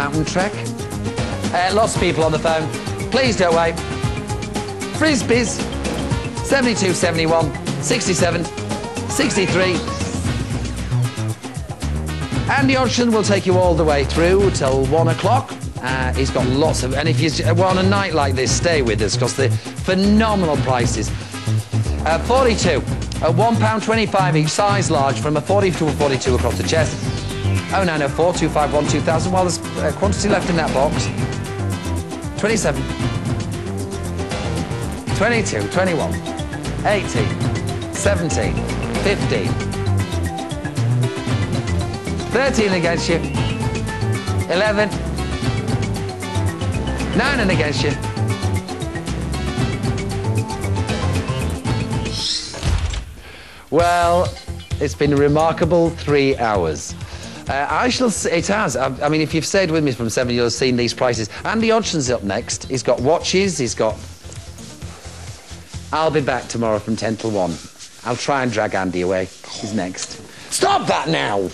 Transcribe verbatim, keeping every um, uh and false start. mountain trek. Uh, lots of people on the phone. Please don't wait. Frisbees, seventy-two, seventy-one, sixty-seven, sixty-three. Andy Hodgson will take you all the way through till one o'clock. Uh, he's got lots of... And if you're well, on a night like this, stay with us, because they're phenomenal prices. Uh, forty-two, at one pound twenty-five each, size large, from a forty to a forty-two across the chest. oh nine oh four, two five one, two thousand. Well, there's uh, quantity left in that box. twenty-seven, twenty-two, twenty-one, eighteen, seventeen, fifteen, thirteen against you, eleven... Nine and against you. Well, it's been a remarkable three hours. Uh, I shall see, it has. I, I mean, if you've stayed with me from seven, you'll have seen these prices. Andy Hodgson's up next. He's got watches, he's got... I'll be back tomorrow from ten till one. I'll try and drag Andy away. He's next. Stop that now!